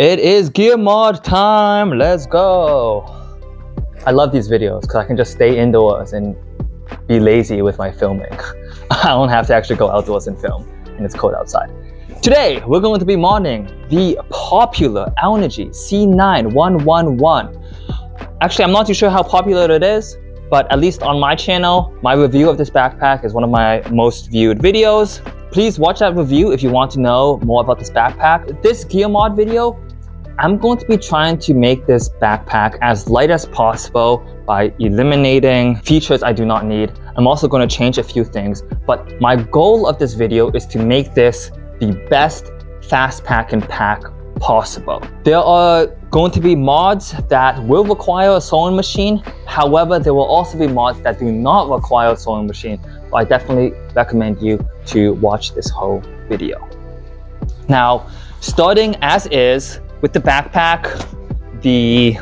It is Guillemot time. Let's go. I love these videos because I can just stay indoors and be lazy with my filming. I don't have to actually go outdoors and film, and it's cold outside. Today, we're going to be modding the popular Aonijie C9111. Actually, I'm not too sure how popular it is, but at least on my channel, my review of this backpack is one of my most viewed videos. Please watch that review if you want to know more about this backpack. This gear mod video, I'm going to be trying to make this backpack as light as possible by eliminating features I do not need. I'm also going to change a few things, but my goal of this video is to make this the best fast pack and pack possible. There are going to be mods that will require a sewing machine. However, there will also be mods that do not require a sewing machine. I definitely recommend you to watch this whole video. Now, starting as is with the backpack, the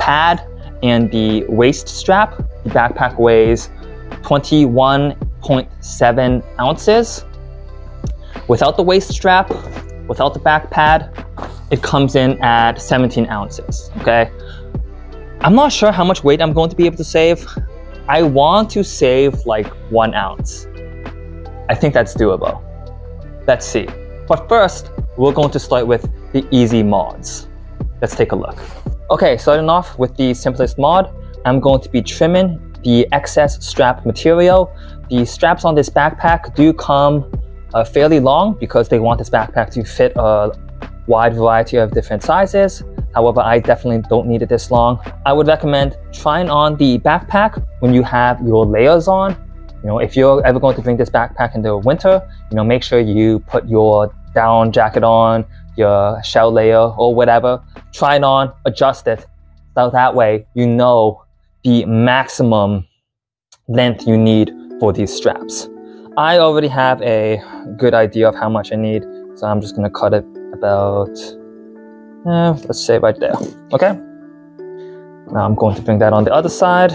pad, and the waist strap, the backpack weighs 21.7 ounces. Without the waist strap, without the back pad, it comes in at 17 ounces, okay? I'm not sure how much weight I'm going to be able to save. I want to save like 1 ounce. I think that's doable. Let's see. But first, we're going to start with the easy mods. Let's take a look. Okay, starting off with the simplest mod, I'm going to be trimming the excess strap material. The straps on this backpack do come fairly long because they want this backpack to fit a wide variety of different sizes. However, I definitely don't need it this long. I would recommend trying on the backpack when you have your layers on. You know, if you're ever going to bring this backpack into winter, you know, make sure you put your down jacket on, your shell layer or whatever. Try it on, adjust it. So that way, you know the maximum length you need for these straps. I already have a good idea of how much I need, so I'm just gonna cut it about, let's say right there, okay? Now I'm going to bring that on the other side,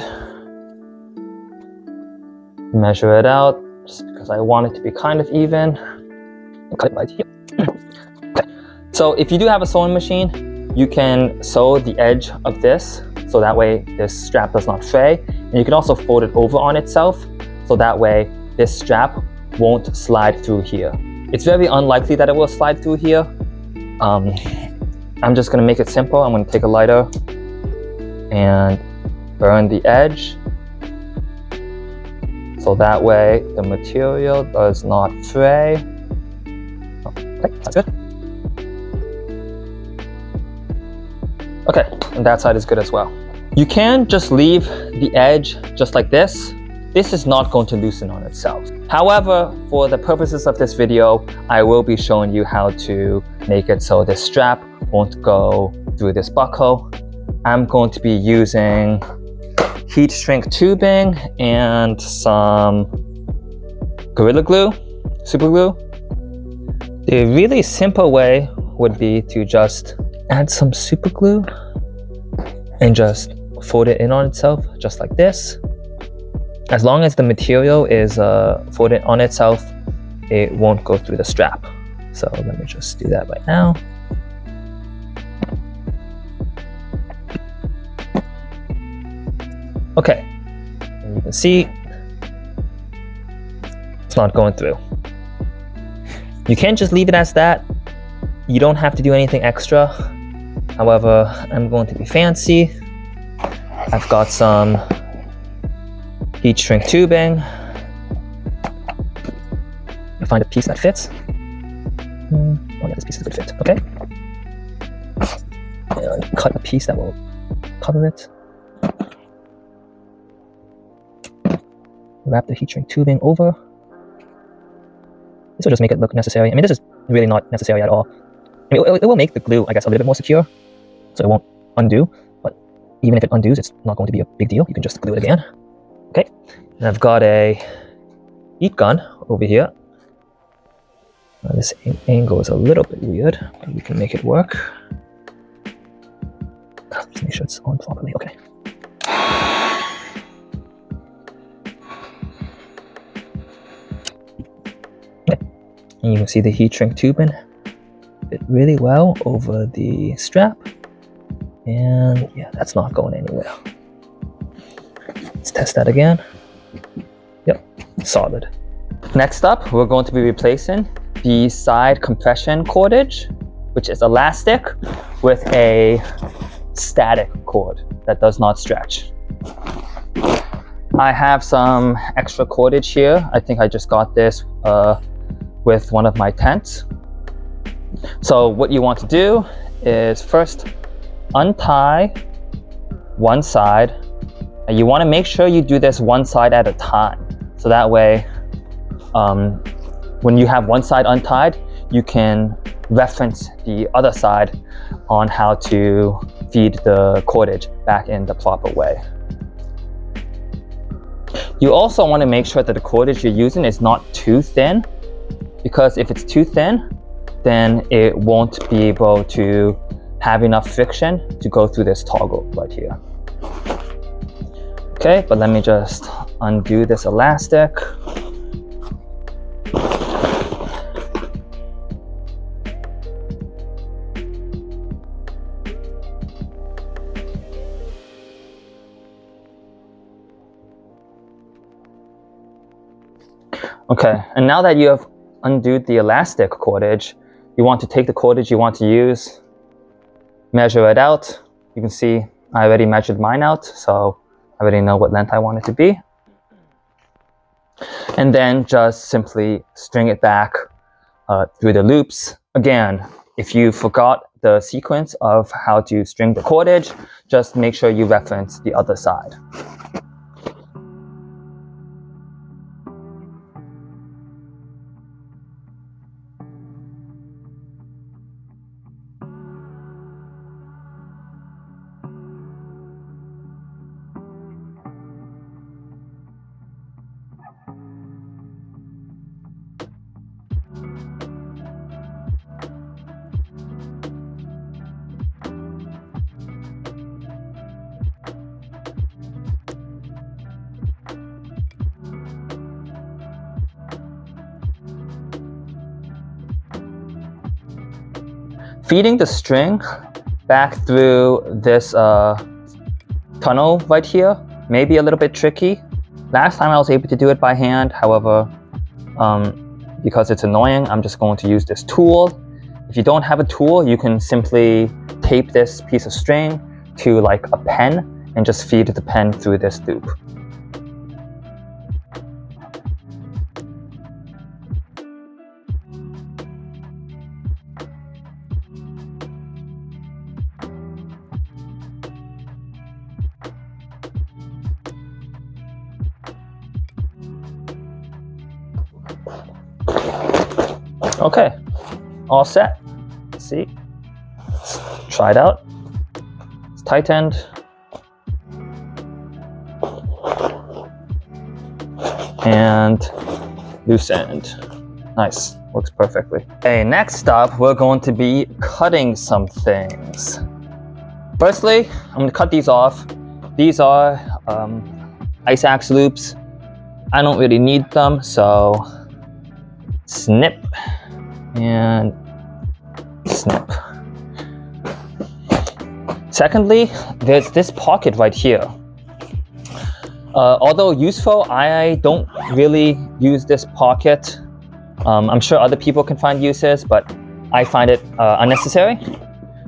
measure it out, just because I want it to be kind of even, and cut it right here. Okay. So if you do have a sewing machine, you can sew the edge of this, so that way this strap does not fray, and you can also fold it over on itself, so that way this strap won't slide through here. It's very unlikely that it will slide through here. I'm just gonna make it simple. I'm gonna take a lighter and burn the edge. So that way the material does not fray. Okay, that's good. Okay, and that side is good as well. You can just leave the edge just like this. This is not going to loosen on itself. However, for the purposes of this video, I will be showing you how to make it so this strap won't go through this buckle. I'm going to be using heat shrink tubing and some Gorilla Glue, super glue. The really simple way would be to just add some super glue and just fold it in on itself, just like this. As long as the material is folded on itself, it won't go through the strap. So let me just do that right now. Okay, and you can see it's not going through. You can't just leave it as that. You don't have to do anything extra. However, I'm going to be fancy. I've got some heat shrink tubing. You'll find a piece that fits. Oh yeah, this piece is a good fit, okay? And cut a piece that will cover it. Wrap the heat shrink tubing over. This will just make it look necessary. I mean, this is really not necessary at all. I mean, it will make the glue, I guess, a little bit more secure, so it won't undo, but even if it undoes, it's not going to be a big deal. You can just glue it again. Okay, and I've got a heat gun over here. Now this angle is a little bit weird, but we can make it work. Let's make sure it's on properly, okay. Okay, and you can see the heat shrink tubing it really well over the strap, and yeah, that's not going anywhere. Let's test that again. Yep, solid. Next up, we're going to be replacing the side compression cordage, which is elastic, with a static cord that does not stretch. I have some extra cordage here. I think I just got this with one of my tents. So what you want to do is first untie one side, and you want to make sure you do this one side at a time. So that way, when you have one side untied, you can reference the other side on how to feed the cordage back in the proper way. You also want to make sure that the cordage you're using is not too thin, because if it's too thin, then it won't be able to have enough friction to go through this toggle right here. Okay, but let me just undo this elastic. Okay, and now that you have undoed the elastic cordage, you want to take the cordage you want to use, measure it out. You can see I already measured mine out, so I already know what length I want it to be. And then just simply string it back through the loops. Again, if you forgot the sequence of how to string the cordage, just make sure you reference the other side. Feeding the string back through this tunnel right here may be a little bit tricky. Last time I was able to do it by hand, however, because it's annoying, I'm just going to use this tool. If you don't have a tool, you can simply tape this piece of string to like a pen and just feed the pen through this loop. Okay, all set. Let's see, let's try it out. It's tightened. And loosened. Nice, works perfectly. Okay, next up, we're going to be cutting some things. Firstly, I'm gonna cut these off. These are ice axe loops. I don't really need them, so snip. And snip. Secondly, there's this pocket right here. Although useful, I don't really use this pocket. I'm sure other people can find uses, but I find it unnecessary.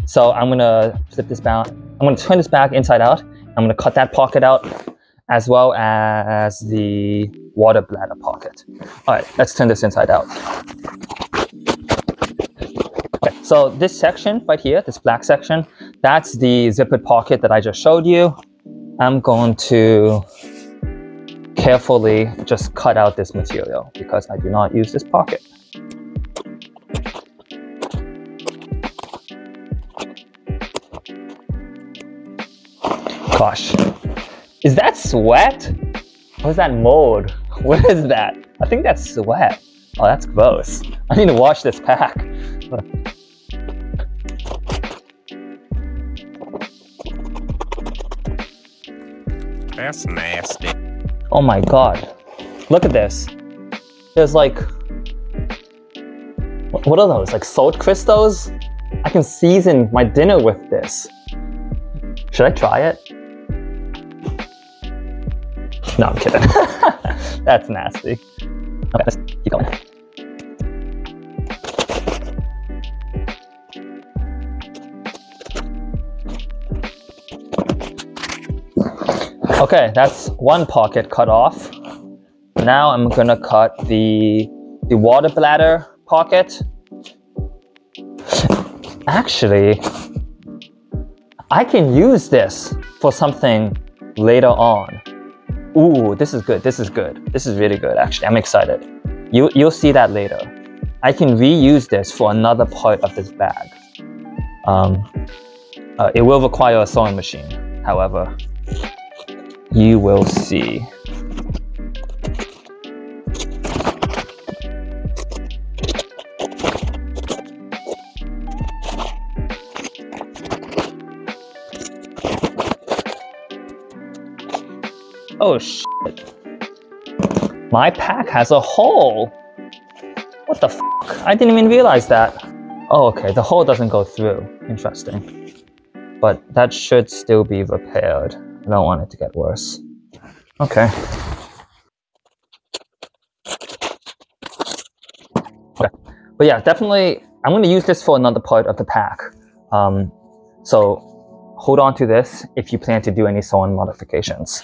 So I'm gonna flip this back. I'm gonna turn this back inside out. I'm gonna cut that pocket out, as well as the water bladder pocket. All right, let's turn this inside out. Okay, so this section right here, this black section, that's the zippered pocket that I just showed you. I'm going to carefully just cut out this material because I do not use this pocket. Gosh, is that sweat? What is that mold? What is that? I think that's sweat. Oh, that's gross. I need to wash this pack. That's nasty. Oh my God. Look at this. There's like, What are those, like salt crystals? I can season my dinner with this. Should I try it? No, I'm kidding. That's nasty. Okay, let's keep going. Okay, that's one pocket cut off. Now I'm gonna cut the water bladder pocket. Actually, I can use this for something later on. Ooh, this is good, this is good. This is really good, actually, I'm excited. You'll see that later. I can reuse this for another part of this bag. It will require a sewing machine, however. You will see. Oh shit. My pack has a hole. What the fuck? I didn't even realize that. Oh, okay, the hole doesn't go through. Interesting. But that should still be repaired. I don't want it to get worse. Okay. Okay. But yeah, definitely, I'm gonna use this for another part of the pack. So hold on to this if you plan to do any sewing modifications.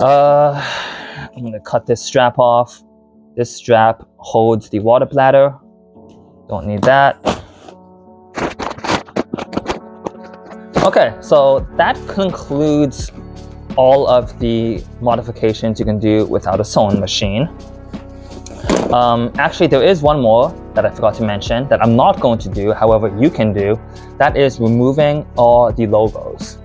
I'm gonna cut this strap off. This strap holds the water bladder. Don't need that. Okay, so that concludes all of the modifications you can do without a sewing machine. Actually, there is one more that I forgot to mention that I'm not going to do, however you can do. That is removing all the logos.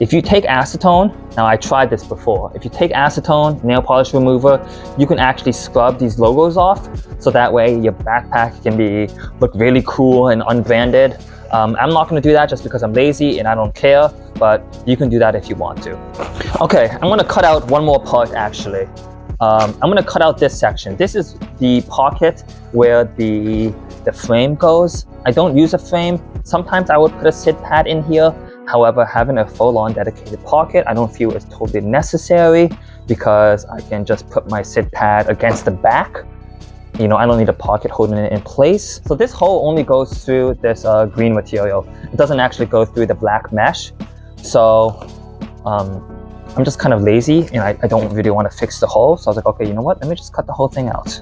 If you take acetone, now I tried this before, if you take acetone, nail polish remover, you can actually scrub these logos off, so that way your backpack can look really cool and unbranded. I'm not going to do that just because I'm lazy and I don't care, but you can do that if you want to. Okay, I'm going to cut out one more part actually. I'm going to cut out this section. This is the pocket where the frame goes. I don't use a frame. Sometimes I would put a sit pad in here. However, having a full-on dedicated pocket, I don't feel is totally necessary because I can just put my sit pad against the back. You know, I don't need a pocket holding it in place. So this hole only goes through this green material. It doesn't actually go through the black mesh. So I'm just kind of lazy and I don't really want to fix the hole. So I was like, okay, you know what? Let me just cut the whole thing out.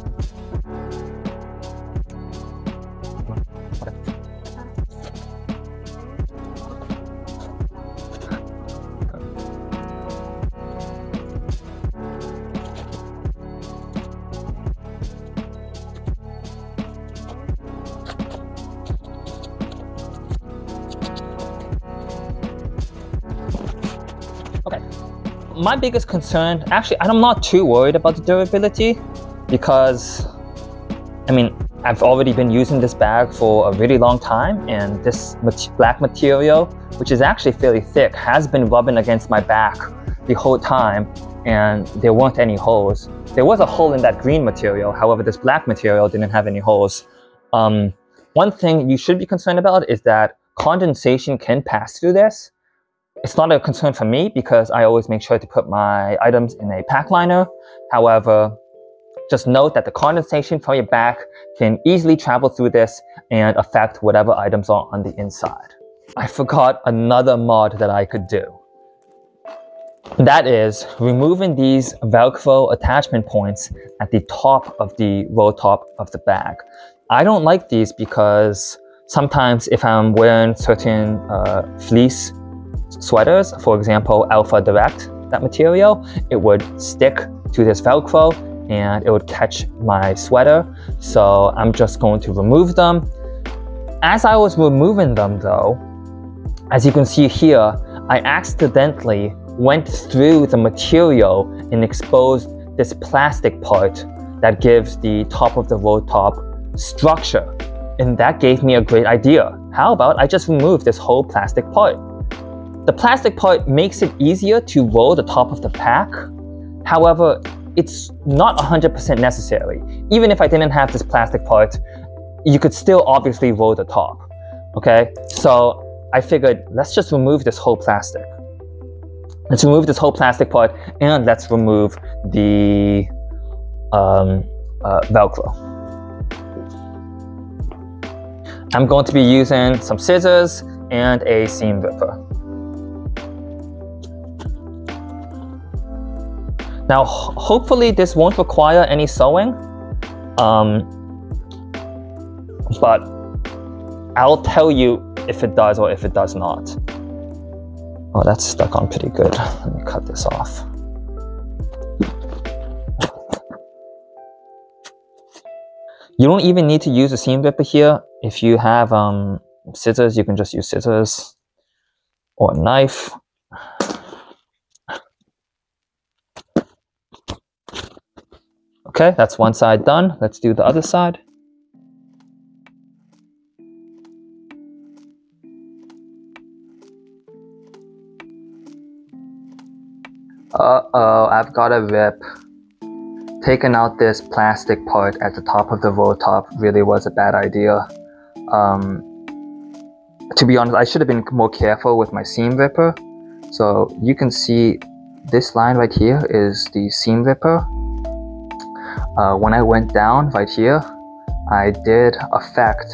My biggest concern, actually, I'm not too worried about the durability because, I mean, I've already been using this bag for a really long time and this black material, which is actually fairly thick, has been rubbing against my back the whole time and there weren't any holes. There was a hole in that green material, however, this black material didn't have any holes. One thing you should be concerned about is that condensation can pass through this. It's not a concern for me because I always make sure to put my items in a pack liner. However, just note that the condensation from your back can easily travel through this and affect whatever items are on the inside. I forgot another mod that I could do. That is removing these Velcro attachment points at the top of the roll top of the bag. I don't like these because sometimes if I'm wearing certain fleece sweaters, for example, Alpha Direct, that material, it would stick to this Velcro and it would catch my sweater. So I'm just going to remove them. As I was removing them though, as you can see here, I accidentally went through the material and exposed this plastic part that gives the top of the roll top structure. And that gave me a great idea. How about I just remove this whole plastic part? The plastic part makes it easier to roll the top of the pack. However, it's not 100% necessary. Even if I didn't have this plastic part, you could still obviously roll the top. Okay, so I figured let's just remove this whole plastic. Let's remove this whole plastic part and let's remove the Velcro. I'm going to be using some scissors and a seam ripper. Now, hopefully this won't require any sewing, but I'll tell you if it does or if it does not. Oh, that's stuck on pretty good. Let me cut this off. You don't even need to use a seam ripper here. If you have scissors, you can just use scissors or a knife. Okay, that's one side done. Let's do the other side. Uh-oh, I've got a rip. Taking out this plastic part at the top of the roll top really was a bad idea. To be honest, I should have been more careful with my seam ripper. So you can see this line right here is the seam ripper. When I went down right here, I did affect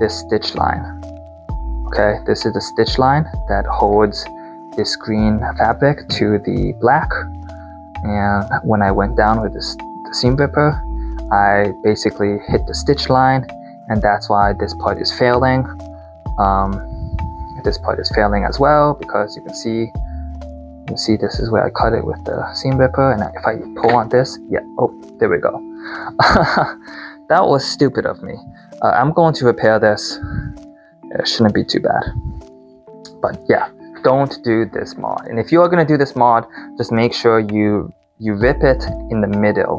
this stitch line. Okay, this is the stitch line that holds this green fabric to the black. And when I went down with the seam ripper, I basically hit the stitch line, and that's why this part is failing. This part is failing as well, because you can see this is where I cut it with the seam ripper, and if I pull on this, yeah, oh, there we go. That was stupid of me. I'm going to repair this. It shouldn't be too bad. But yeah, don't do this mod. And if you are going to do this mod, just make sure you rip it in the middle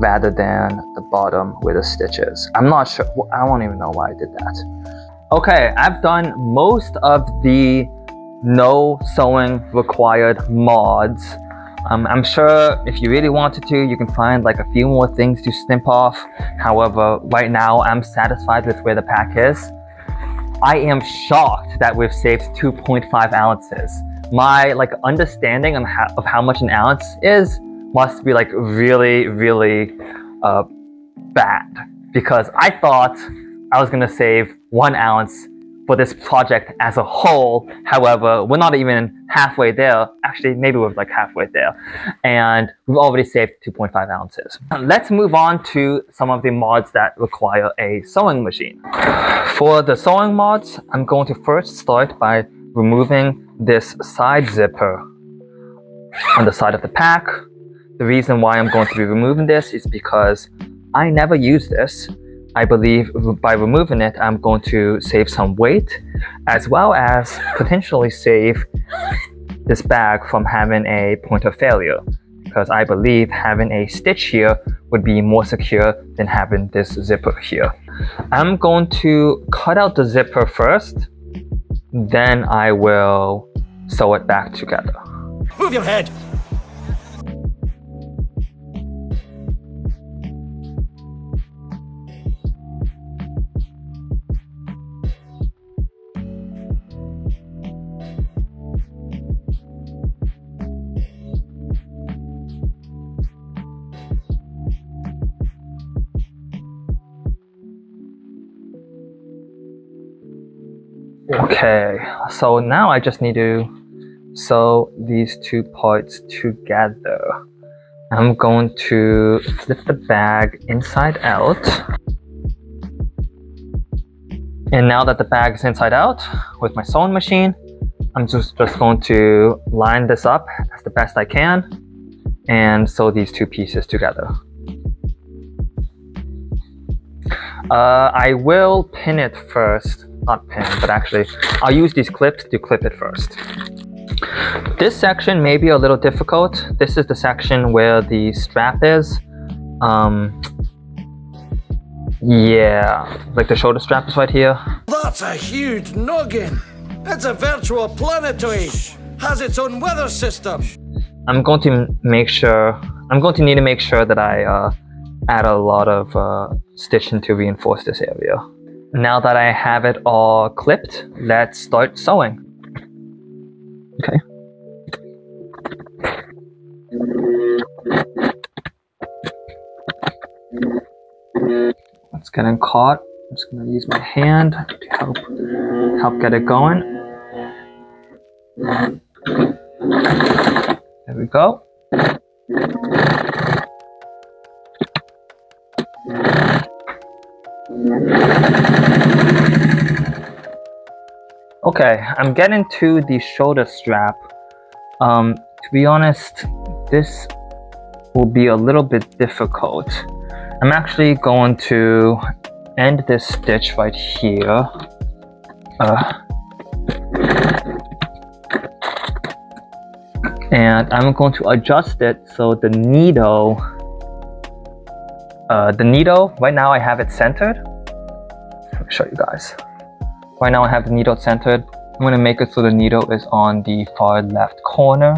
rather than the bottom where the stitch is. I'm not sure. I don't even know why I did that. Okay, I've done most of the no sewing required mods. I'm sure if you really wanted to, you can find like a few more things to snip off. However, right now I'm satisfied with where the pack is. I am shocked that we've saved 2.5 ounces. My like understanding on how much an ounce is must be like really, really bad, because I thought I was gonna save 1 ounce for this project as a whole. However, we're not even halfway there. Actually, maybe we're like halfway there. And we've already saved 2.5 ounces. Let's move on to some of the mods that require a sewing machine. For the sewing mods, I'm going to first start by removing this side zipper on the side of the pack. The reason why I'm going to be removing this is because I never use this. I believe by removing it, I'm going to save some weight, as well as potentially save this bag from having a point of failure, because I believe having a stitch here would be more secure than having this zipper here. I'm going to cut out the zipper first, then I will sew it back together. Move your head! Okay, so now I just need to sew these two parts together. I'm going to flip the bag inside out. And now that the bag is inside out with my sewing machine, I'm just going to line this up as the best I can and sew these two pieces together. I will pin it first. Not pin, but actually I'll use these clips to clip it first. This section may be a little difficult. This is the section where the strap is. Yeah, like the shoulder strap is right here. That's a huge noggin. It's a virtual planetoid. Has its own weather system. I'm going to make sure I'm going to need to make sure that I add a lot of stitching to reinforce this area. Now that I have it all clipped, let's start sewing. Okay. It's getting caught. I'm just going to use my hand to help get it going. There we go. Okay, I'm getting to the shoulder strap. To be honest, this will be a little bit difficult. I'm actually going to end this stitch right here. And I'm going to adjust it so the needle, right now I have it centered. Let me show you guys. Right now I have the needle centered. I'm going to make it so the needle is on the far left corner.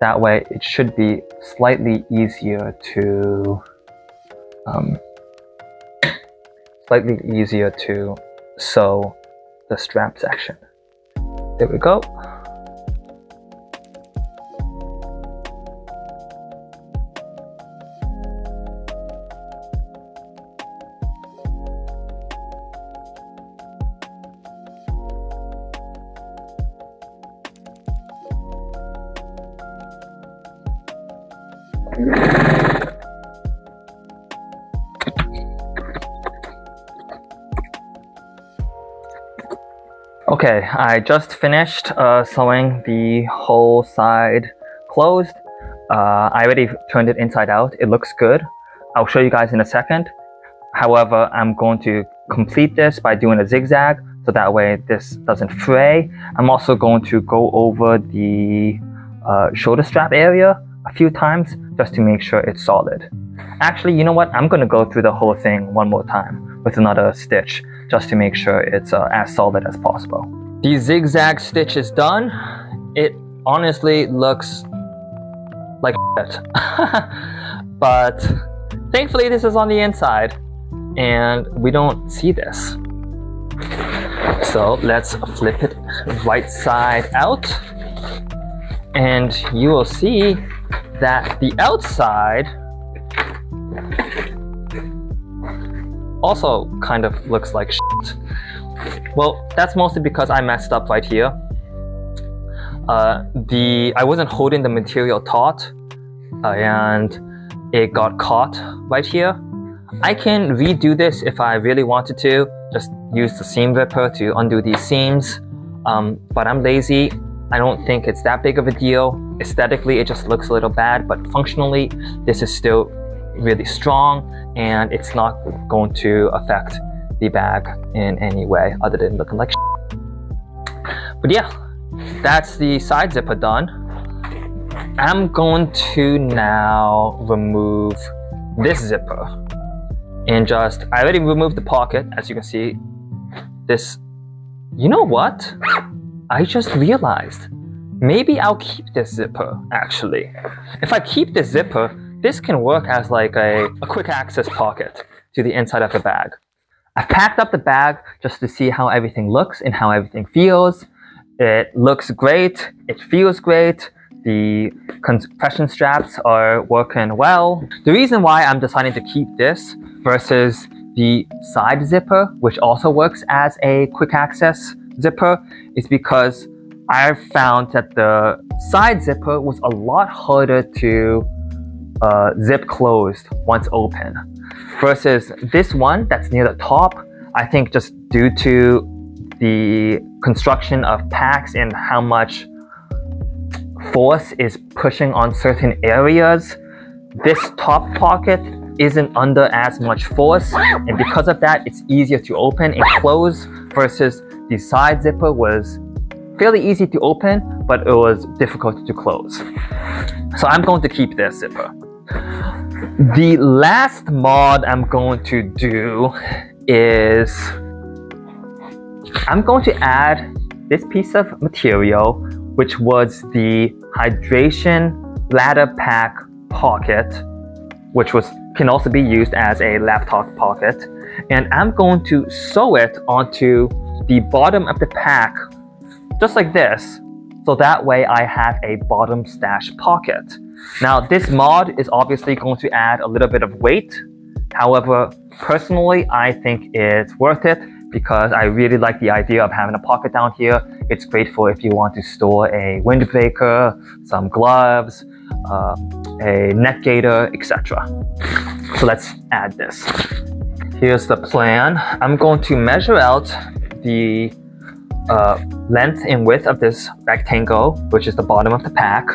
That way it should be slightly easier to sew the strap section. There we go. Okay, I just finished sewing the whole side closed. I already turned it inside out. It looks good. I'll show you guys in a second. However, I'm going to complete this by doing a zigzag so that way this doesn't fray. I'm also going to go over the shoulder strap area a few times just to make sure it's solid. Actually, you know what? I'm going to go through the whole thing one more time with another stitch, just to make sure it's as solid as possible. The zigzag stitch is done. It honestly looks like shit. But thankfully this is on the inside and we don't see this. So let's flip it right side out and you will see that the outside also kind of looks like shit. Well, that's mostly because I messed up right here. I wasn't holding the material taut and it got caught right here. I can redo this if I really wanted to, just use the seam ripper to undo these seams, but I'm lazy. I don't think it's that big of a deal. Aesthetically, it just looks a little bad, but functionally, this is still really strong and it's not going to affect the bag in any way other than looking like shit. But yeah, that's the side zipper done. I'm going to now remove this zipper and just, I already removed the pocket, as you can see. This, you know what? I just realized, maybe I'll keep this zipper actually. If I keep this zipper, this can work as like a quick access pocket to the inside of the bag. I've packed up the bag just to see how everything looks and how everything feels. It looks great. It feels great. The compression straps are working well. The reason why I'm deciding to keep this versus the side zipper, which also works as a quick access zipper, is because I found that the side zipper was a lot harder to zip closed once open versus this one that's near the top. I think just due to the construction of packs and how much force is pushing on certain areas, this top pocket isn't under as much force, and because of that it's easier to open and close versus the side zipper was fairly easy to open but it was difficult to close. So I'm going to keep this zipper. The last mod I'm going to do is I'm going to add this piece of material, which was the hydration bladder pack pocket, which can also be used as a laptop pocket, and I'm going to sew it onto the bottom of the pack just like this, so that way I have a bottom stash pocket. Now this mod is obviously going to add a little bit of weight, however personally I think it's worth it because I really like the idea of having a pocket down here. It's great for if you want to store a windbreaker, some gloves, a neck gaiter, etc. So let's add this. Here's the plan. I'm going to measure out the length and width of this rectangle, which is the bottom of the pack.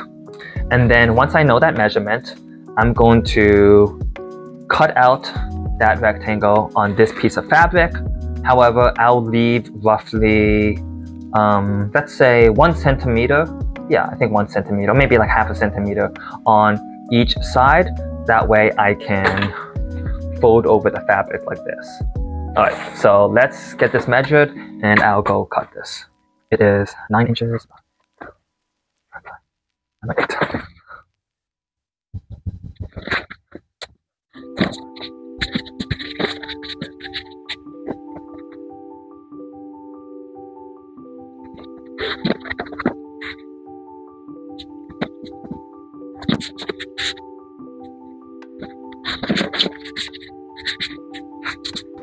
And then once I know that measurement, I'm going to cut out that rectangle on this piece of fabric. However, I'll leave roughly, let's say 1 centimeter. Yeah, I think 1 centimeter, maybe like 0.5 centimeter on each side. That way I can fold over the fabric like this. All right, so let's get this measured and I'll go cut this. It is 9 inches.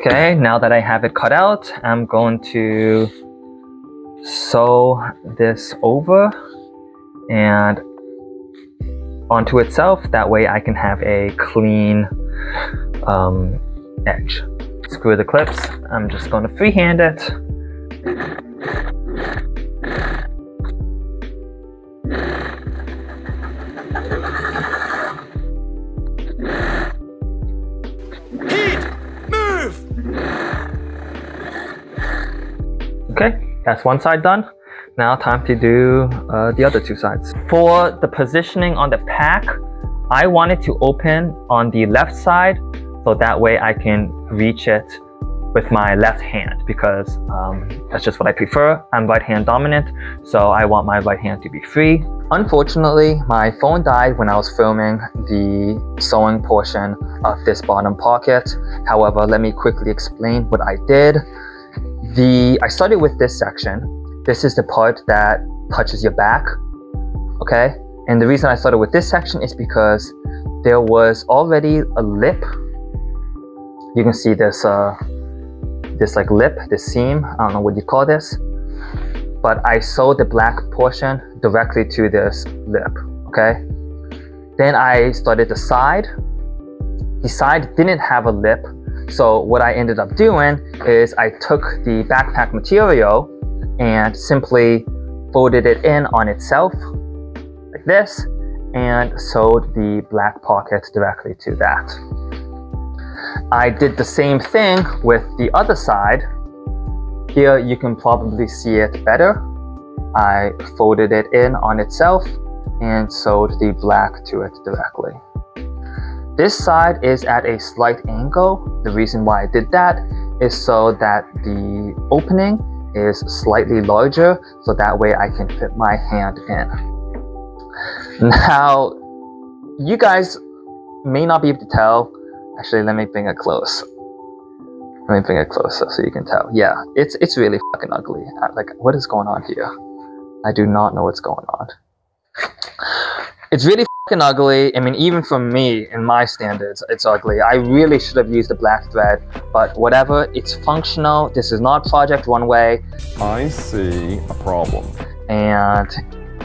Okay, now that I have it cut out, I'm going to sew this over and onto itself. That way I can have a clean edge. Screw the clips. I'm just going to freehand it. That's one side done. Now time to do the other two sides. For the positioning on the pack, I want it to open on the left side so that way I can reach it with my left hand because that's just what I prefer. I'm right hand dominant, so I want my right hand to be free. Unfortunately, my phone died when I was filming the sewing portion of this bottom pocket. However, let me quickly explain what I did. I started with this section. This is the part that touches your back, okay? And the reason I started with this section is because there was already a lip. You can see this, this like lip, this seam, I don't know what you call this, but I sewed the black portion directly to this lip, okay? Then I started the side. The side didn't have a lip. So what I ended up doing is I took the backpack material and simply folded it in on itself like this and sewed the black pocket directly to that. I did the same thing with the other side. Here you can probably see it better. I folded it in on itself and sewed the black to it directly. This side is at a slight angle. The reason why I did that is so that the opening is slightly larger, so that way I can fit my hand in. Now, you guys may not be able to tell. Actually, let me bring it close. Let me bring it closer so you can tell. Yeah, it's really fucking ugly. Like, what is going on here? I do not know what's going on. It's really fucking ugly. I mean, even for me in my standards, it's ugly. I really should have used the black thread, but whatever, it's functional. This is not Project Runway. I see a problem. And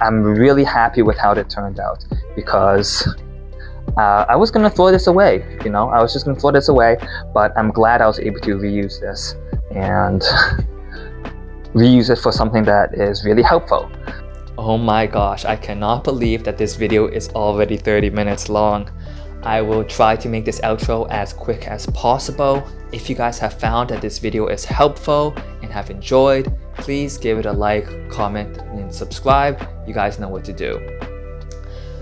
I'm really happy with how it turned out because I was gonna throw this away, you know? I was just gonna throw this away, but I'm glad I was able to reuse this and reuse it for something that is really helpful. Oh my gosh, I cannot believe that this video is already 30 minutes long. I will try to make this outro as quick as possible. If you guys have found that this video is helpful and have enjoyed, please give it a like, comment, and subscribe. You guys know what to do.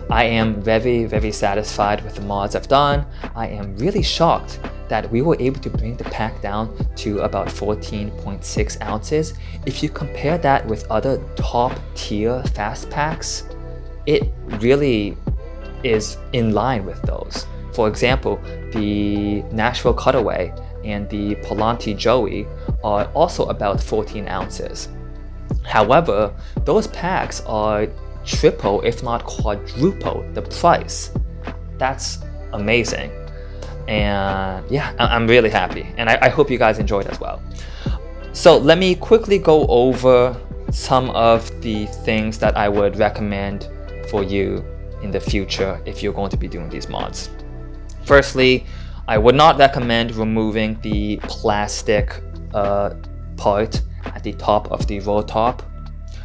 I am very, very satisfied with the mods I've done. I am really shocked that we were able to bring the pack down to about 14.6 ounces. If you compare that with other top tier fast packs, it really is in line with those. For example, the Nashville Cutaway and the Palanti Joey are also about 14 ounces. However, those packs are triple, if not quadruple, the price. That's amazing. And yeah, I'm really happy. And I hope you guys enjoyed as well. So let me quickly go over some of the things that I would recommend for you in the future if you're going to be doing these mods. Firstly, I would not recommend removing the plastic part at the top of the roll top,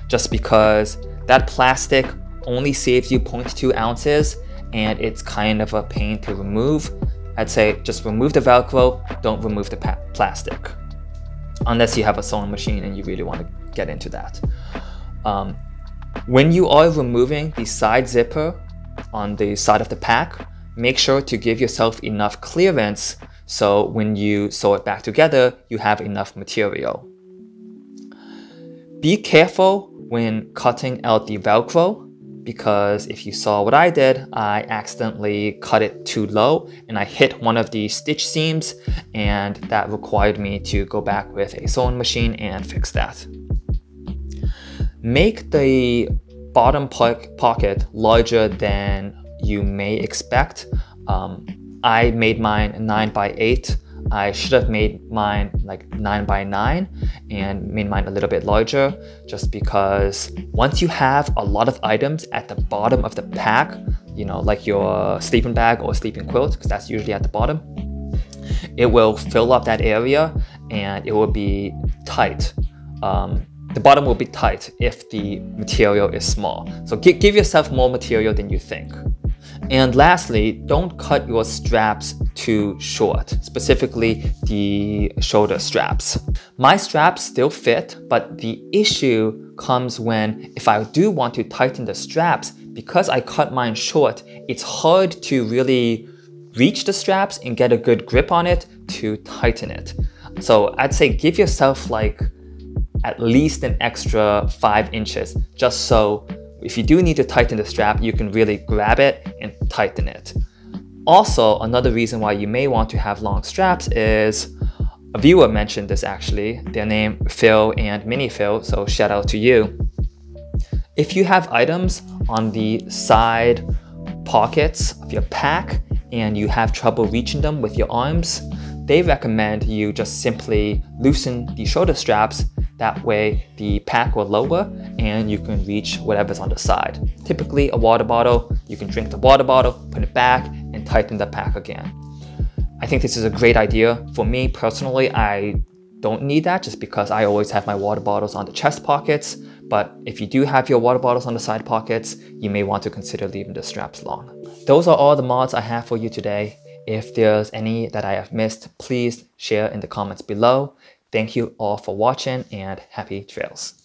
just because that plastic only saves you 0.2 ounces and it's kind of a pain to remove. I'd say just remove the Velcro, don't remove the plastic. Unless you have a sewing machine and you really want to get into that. When you are removing the side zipper on the side of the pack, make sure to give yourself enough clearance so when you sew it back together, you have enough material. Be careful when cutting out the Velcro, because if you saw what I did, I accidentally cut it too low and I hit one of the stitch seams, and that required me to go back with a sewing machine and fix that. Make the bottom pocket larger than you may expect. I made mine 9 by 8. I should have made mine like 9 by 9 and made mine a little bit larger, just because once you have a lot of items at the bottom of the pack, you know, like your sleeping bag or sleeping quilt, because that's usually at the bottom, it will fill up that area and it will be tight. The bottom will be tight if the material is small. So give yourself more material than you think. And lastly, don't cut your straps too short, specifically the shoulder straps. My straps still fit, but the issue comes when, if I do want to tighten the straps, because I cut mine short, it's hard to really reach the straps and get a good grip on it to tighten it. So I'd say give yourself like at least an extra 5 inches, just so if you do need to tighten the strap, you can really grab it and tighten it. Also, another reason why you may want to have long straps is, a viewer mentioned this actually, their name Phil and Mini Phil, so shout out to you. If you have items on the side pockets of your pack and you have trouble reaching them with your arms, they recommend you just simply loosen the shoulder straps. That way the pack will lower and you can reach whatever's on the side. Typically a water bottle, you can drink the water bottle, put it back and tighten the pack again. I think this is a great idea. For me personally, I don't need that just because I always have my water bottles on the chest pockets. But if you do have your water bottles on the side pockets, you may want to consider leaving the straps long. Those are all the mods I have for you today. If there's any that I have missed, please share in the comments below. Thank you all for watching and happy trails.